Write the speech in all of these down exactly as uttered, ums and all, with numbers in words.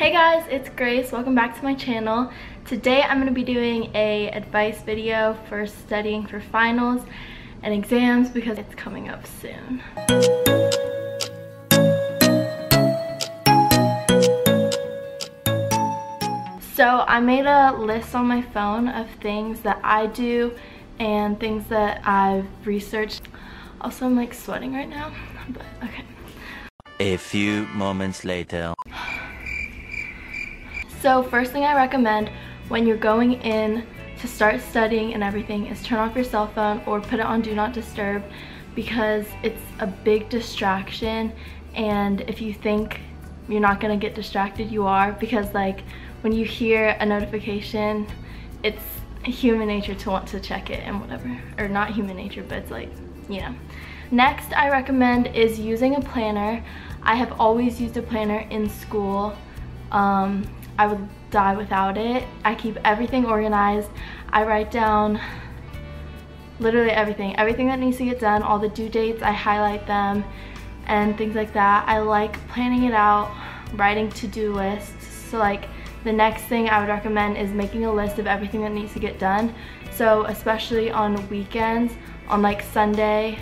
Hey guys, it's Grace. Welcome back to my channel. Today I'm going to be doing a advice video for studying for finals and exams because it's coming up soon. So I made a list on my phone of things that I do and things that I've researched. Also, I'm like sweating right now, but okay. A few moments later. So first thing I recommend when you're going in to start studying and everything is turn off your cell phone or put it on do not disturb, because it's a big distraction. And if you think you're not gonna get distracted, you are, because like when you hear a notification, it's human nature to want to check it and whatever. Or not human nature, but it's like, you know. Next I recommend is using a planner. I have always used a planner in school. Um, I would die without it. I keep everything organized. I write down literally everything. Everything that needs to get done, all the due dates, I highlight them and things like that. I like planning it out, writing to-do lists. So like the next thing I would recommend is making a list of everything that needs to get done. So especially on weekends, on like Sunday,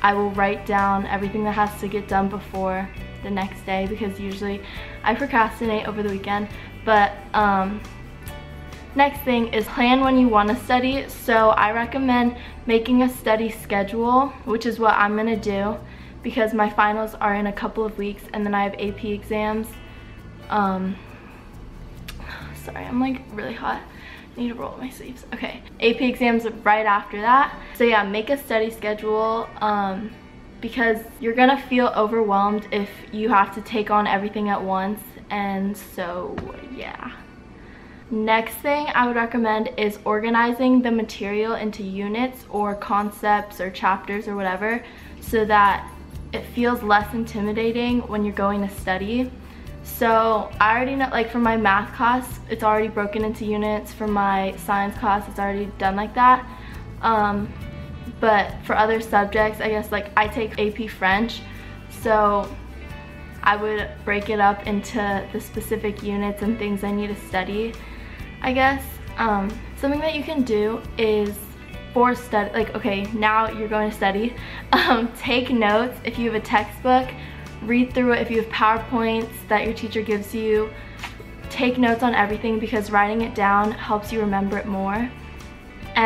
I will write down everything that has to get done before the next day, because usually I procrastinate over the weekend. But um, next thing is plan when you want to study. So I recommend making a study schedule, which is what I'm going to do because my finals are in a couple of weeks and then I have A P exams. Um, sorry, I'm like really hot. I need to roll up my sleeves. Okay, A P exams right after that. So yeah, make a study schedule. Um, because you're gonna feel overwhelmed if you have to take on everything at once, and so yeah. Next thing I would recommend is organizing the material into units or concepts or chapters or whatever, so that it feels less intimidating when you're going to study. So I already know, like for my math class, it's already broken into units. For my science class, it's already done like that. Um, But for other subjects, I guess, like I take A P French, so I would break it up into the specific units and things I need to study, I guess. Um, something that you can do is for study, like okay, now you're going to study, um, take notes if you have a textbook, read through it if you have PowerPoints that your teacher gives you, take notes on everything because writing it down helps you remember it more.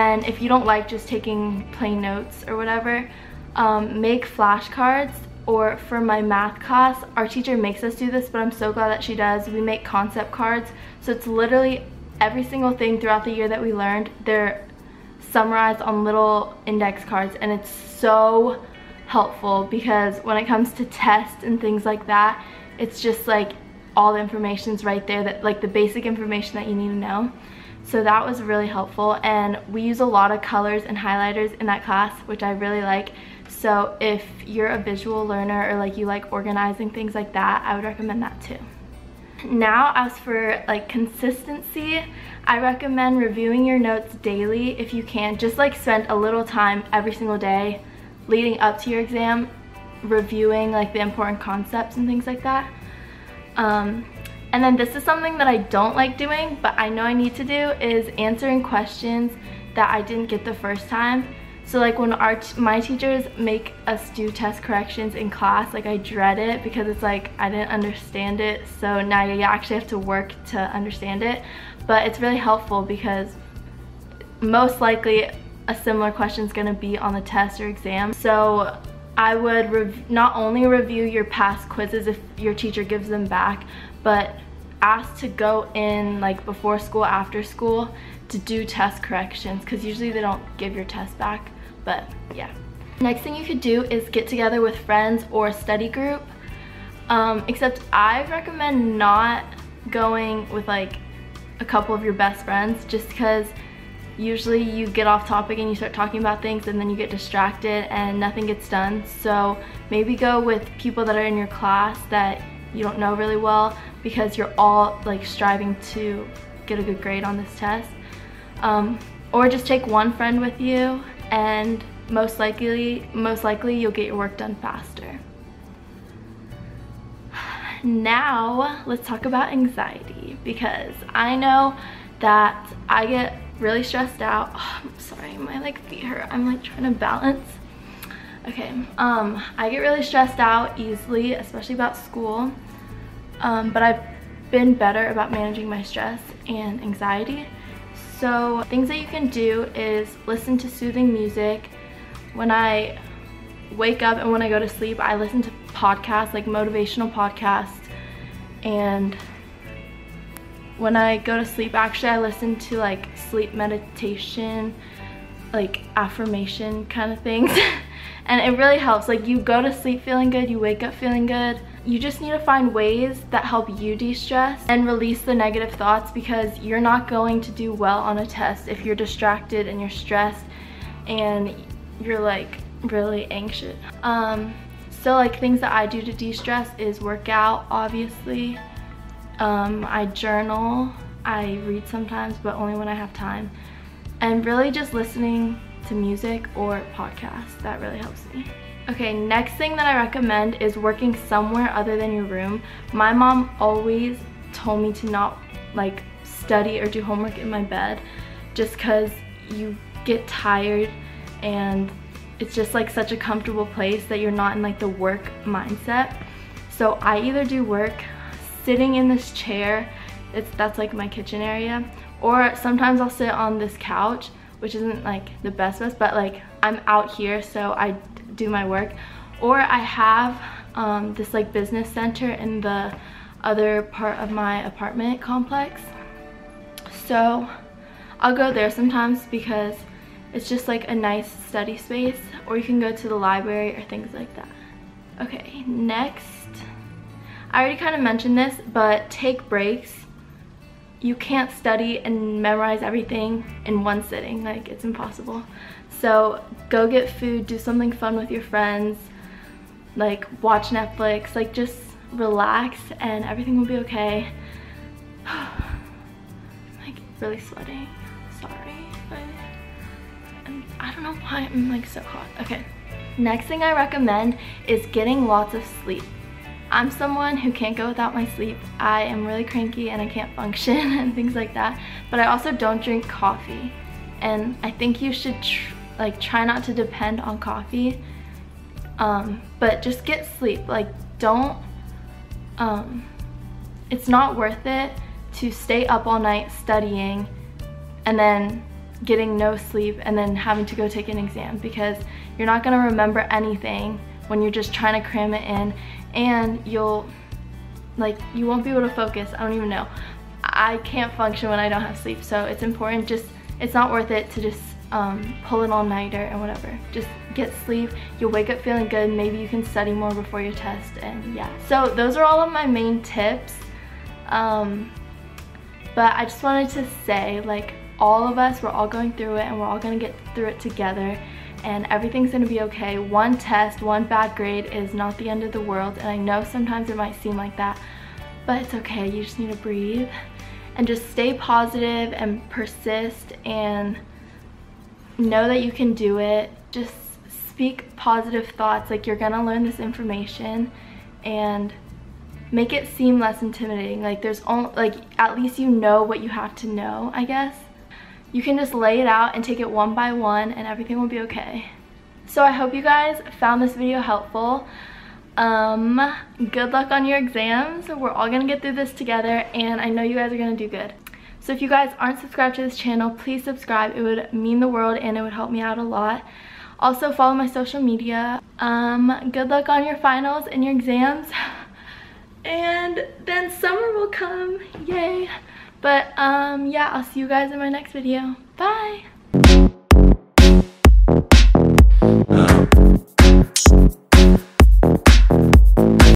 And if you don't like just taking plain notes or whatever, um, make flashcards. Or for my math class, our teacher makes us do this, but I'm so glad that she does. We make concept cards. So it's literally every single thing throughout the year that we learned, they're summarized on little index cards. And it's so helpful because when it comes to tests and things like that, it's just like all the information's right there, that like the basic information that you need to know. So that was really helpful, and we use a lot of colors and highlighters in that class, which I really like. So if you're a visual learner or like you like organizing things like that, I would recommend that too. Now as for like consistency, I recommend reviewing your notes daily if you can. Just like spend a little time every single day leading up to your exam reviewing like the important concepts and things like that. Um, And then this is something that I don't like doing, but I know I need to do, is answering questions that I didn't get the first time. So like when our my teachers make us do test corrections in class, like I dread it because it's like I didn't understand it, so now you actually have to work to understand it. But it's really helpful because most likely a similar question is going to be on the test or exam. So I would rev- not only review your past quizzes if your teacher gives them back, but asked to go in like before school, after school, to do test corrections, because usually they don't give your test back. But yeah. Next thing you could do is get together with friends or a study group, um, except I recommend not going with like a couple of your best friends, just because usually you get off topic and you start talking about things and then you get distracted and nothing gets done. So maybe go with people that are in your class that you don't know really well, because you're all like striving to get a good grade on this test. Um, or just take one friend with you and most likely most likely you'll get your work done faster. now let's talk about anxiety, because I know that I get really stressed out. Oh, I'm sorry, my like feet hurt. I'm like trying to balance. Okay, um, I get really stressed out easily, especially about school, um, but I've been better about managing my stress and anxiety. So things that you can do is listen to soothing music. When I wake up and when I go to sleep, I listen to podcasts, like motivational podcasts, and when I go to sleep, actually I listen to like sleep meditation, like affirmation kind of things. And it really helps. Like, you go to sleep feeling good, you wake up feeling good. You just need to find ways that help you de-stress and release the negative thoughts, because you're not going to do well on a test if you're distracted and you're stressed and you're like really anxious. Um, so like things that I do to de-stress is work out, obviously. Um, I journal, I read sometimes, but only when I have time. And really just listening to music or podcasts, that really helps me. Okay, next thing that I recommend is working somewhere other than your room. My mom always told me to not like study or do homework in my bed, just because you get tired and it's just like such a comfortable place that you're not in like the work mindset. So I either do work sitting in this chair, it's, that's like my kitchen area, or sometimes I'll sit on this couch, which isn't like the best best, but like I'm out here, so I do my work. Or I have um, this like business center in the other part of my apartment complex, so I'll go there sometimes because it's just like a nice study space, or you can go to the library or things like that. Okay, next, I already kind of mentioned this, but take breaks. You can't study and memorize everything in one sitting, like it's impossible. So go get food, do something fun with your friends, like watch Netflix, like just relax and everything will be okay. I'm like really sweating, sorry, but I don't know why I'm like so hot. Okay, next thing I recommend is getting lots of sleep. I'm someone who can't go without my sleep. I am really cranky and I can't function and things like that. But I also don't drink coffee. And I think you should tr like try not to depend on coffee. Um, but just get sleep. Like, don't, um, it's not worth it to stay up all night studying and then getting no sleep and then having to go take an exam, because you're not gonna remember anything when you're just trying to cram it in, and you'll like you won't be able to focus. I don't even know. I can't function when I don't have sleep, so it's important. Just it's not worth it to just um, pull an all-nighter and whatever. Just get sleep. You'll wake up feeling good. Maybe you can study more before your test, and yeah. So those are all of my main tips. Um, but I just wanted to say, like, all of us, we're all going through it, and we're all gonna get through it together. And everything's gonna be okay. One test, one bad grade is not the end of the world, and I know sometimes it might seem like that, but it's okay. You just need to breathe and just stay positive and persist and know that you can do it. Just speak positive thoughts, like you're gonna learn this information, and make it seem less intimidating. Like, there's only, like, at least you know what you have to know, I guess. You can just lay it out and take it one by one, and everything will be okay. So I hope you guys found this video helpful. Um, good luck on your exams. We're all gonna get through this together, and I know you guys are gonna do good. So if you guys aren't subscribed to this channel, please subscribe. It would mean the world, and it would help me out a lot. Also, follow my social media. Um, good luck on your finals and your exams. And then summer will come, yay. But um, yeah, I'll see you guys in my next video. Bye!